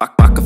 I can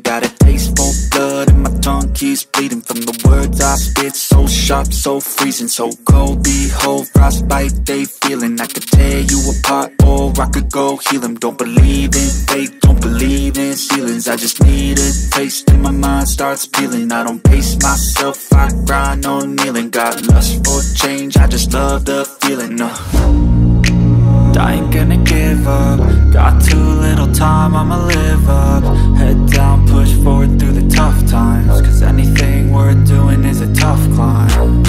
Got a taste for blood and my tongue keeps bleeding from the words I spit, so sharp, so freezing, so cold, behold, frostbite they feeling. I could tear you apart or I could go heal them. Don't believe in fate, don't believe in ceilings. I just need a taste and my mind starts peeling. I don't pace myself, I grind on kneeling. Got lust for change, I just love the feeling. I ain't gonna give up. Got too little time, I'ma live up. Head down, push forward through the tough times, cause anything worth doing is a tough climb.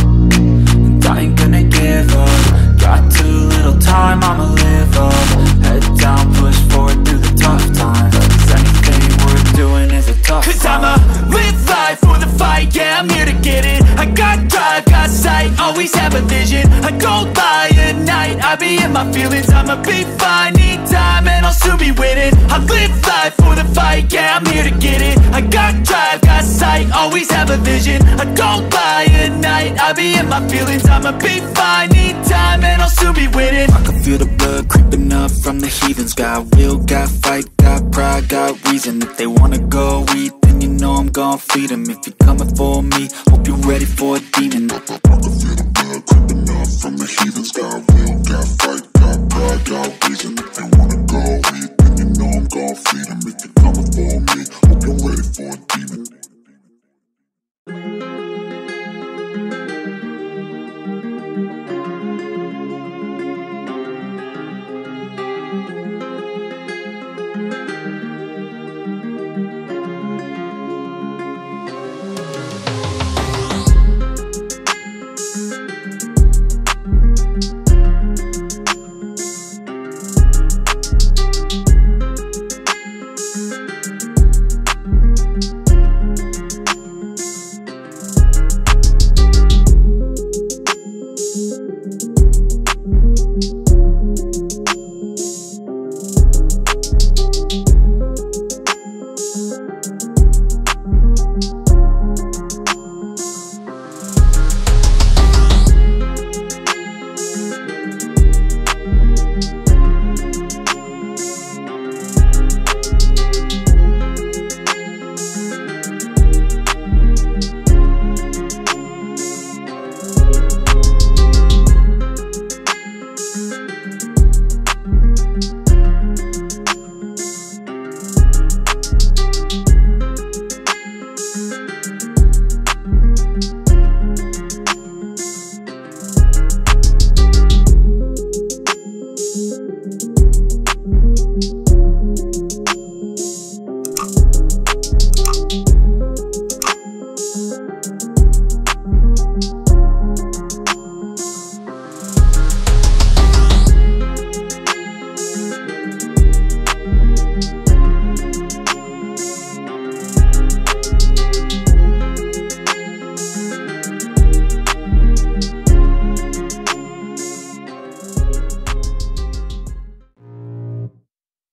And I ain't gonna give up. Got too little time, I'ma live up. Head down, push forward through the tough times, cause anything worth doing is a tough climb. Cause I'ma live life for the fight, yeah, I'm here to get it. I got drive, got sight, always have a vision. I don't buy at night, I be in my feelings. I'ma be fine, need time, and I'll soon be winning. I live life for the fight, yeah, I'm here to get it. I got drive, got sight, always have a vision. I don't buy at night, I be in my feelings. I'ma be fine, need time, and I'll soon be winning. I can feel the blood creeping up from the heathens. Got will, got fight, got pride, got reason. If they wanna go eat, then you know I'm gon' feed them. If you're coming for me, hope you're ready for a demon. I can feel the blood creeping up from the heathens. Got will, got fight, got pride, got reason. If they wanna go eat, then you know I'm gon' feed them. If you're coming for me, hope you're ready for a demon.